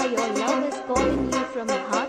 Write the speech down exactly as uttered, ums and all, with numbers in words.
Are your love is calling you from your heart.